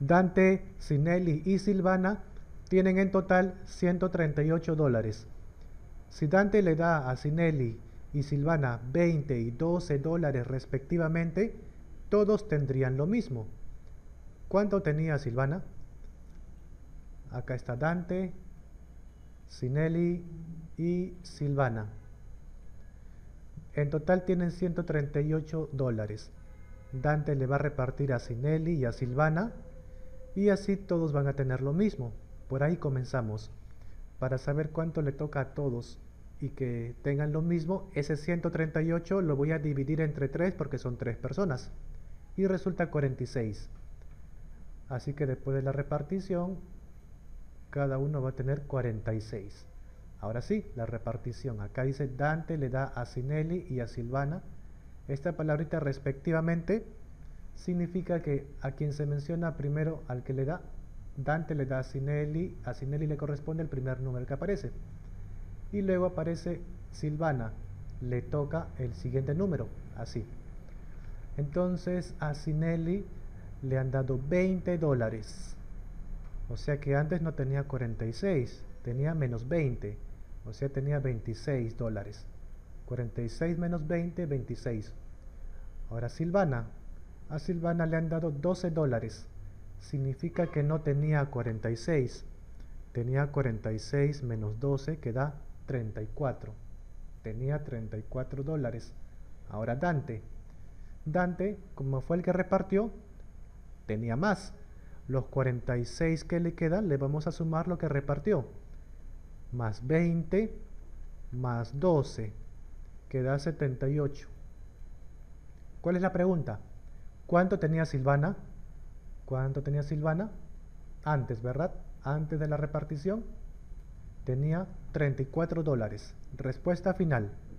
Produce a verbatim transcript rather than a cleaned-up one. Dante, Sinelli y Silvana tienen en total ciento treinta y ocho dólares. Si Dante le da a Sinelli y Silvana veinte y doce dólares respectivamente, todos tendrían lo mismo. ¿Cuánto tenía Silvana? Acá está Dante, Sinelli y Silvana. En total tienen ciento treinta y ocho dólares. Dante le va a repartir a Sinelli y a Silvana, y así todos van a tener lo mismo. Por ahí comenzamos. Para saber cuánto le toca a todos y que tengan lo mismo, ese ciento treinta y ocho lo voy a dividir entre tres porque son tres personas. Y resulta cuarenta y seis. Así que después de la repartición, cada uno va a tener cuarenta y seis. Ahora sí, la repartición. Acá dice Dante le da a Sinelli y a Silvana. Esta palabrita respectivamente significa que a quien se menciona primero, al que le da, Dante le da a Sinelli, a Sinelli le corresponde el primer número que aparece. Y luego aparece Silvana, le toca el siguiente número, así. Entonces a Sinelli le han dado veinte dólares. O sea que antes no tenía cuarenta y seis, tenía menos veinte. O sea tenía veintiséis dólares. cuarenta y seis menos veinte, veintiséis. Ahora Silvana. A Silvana le han dado doce dólares. Significa que no tenía cuarenta y seis. Tenía cuarenta y seis menos doce que da treinta y cuatro. Tenía treinta y cuatro dólares. Ahora Dante. Dante, como fue el que repartió, tenía más. Los cuarenta y seis que le quedan le vamos a sumar lo que repartió. Más veinte, más doce, que da setenta y ocho. ¿Cuál es la pregunta? ¿Cuánto tenía Silvana? ¿Cuánto tenía Silvana? Antes, ¿verdad? Antes de la repartición tenía treinta y cuatro dólares. Respuesta final.